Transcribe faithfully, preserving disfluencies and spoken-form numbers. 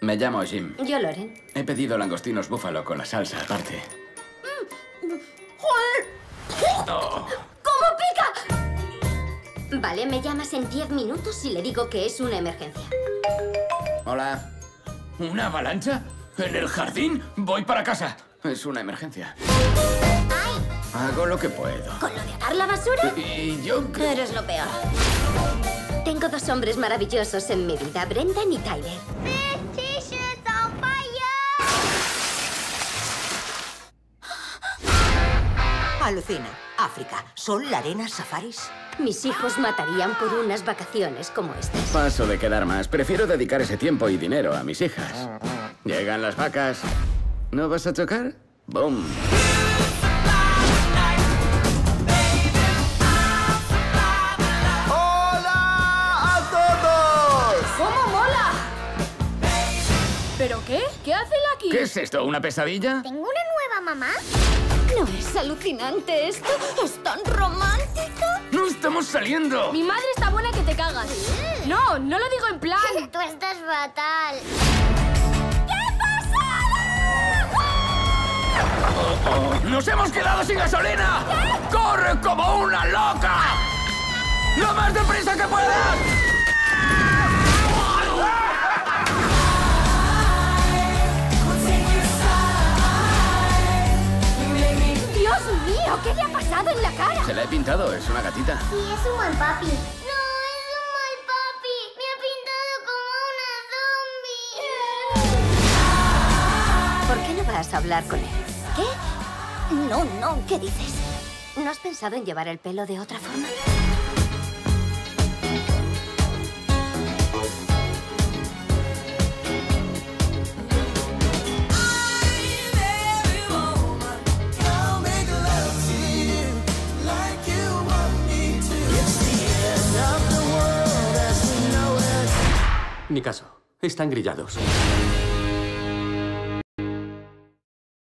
Me llamo Jim. Yo, Loren. He pedido langostinos búfalo con la salsa aparte. ¡Joder! Oh. ¡Cómo pica! Vale, me llamas en diez minutos y le digo que es una emergencia. Hola. ¿Una avalancha? ¿En el jardín? Voy para casa. Es una emergencia. ¡Ay! Hago lo que puedo. ¿Con lo de atar la basura? Y yo... Eres lo peor. Tengo dos hombres maravillosos en mi vida, Brendan y Tyler. This t-shirt on fire. Alucina. África. ¿Son la arena safaris? Mis hijos matarían por unas vacaciones como estas. Paso de quedar más. Prefiero dedicar ese tiempo y dinero a mis hijas. Llegan las vacas. ¿No vas a chocar? ¡Boom! ¿Pero qué? ¿Qué hacen aquí? ¿Qué es esto? ¿Una pesadilla? ¿Tengo una nueva mamá? ¿No es alucinante esto? ¿Es tan romántico? ¡No estamos saliendo! Mi madre está buena que te cagas. Mm. No, no lo digo en plan... Tú estás fatal. ¡Qué pasada! Oh, oh. ¡Nos hemos quedado sin gasolina! ¿Qué? ¡Corre como una loca! ¡Lo más deprisa que puedas! ¿Qué le ha pasado en la cara? Se la he pintado, es una gatita. Sí, es un mal papi. No, es un mal papi. Me ha pintado como una zombie. ¿Por qué no vas a hablar con él? ¿Qué? No, no, ¿qué dices? ¿No has pensado en llevar el pelo de otra forma? Ni caso. Están grillados.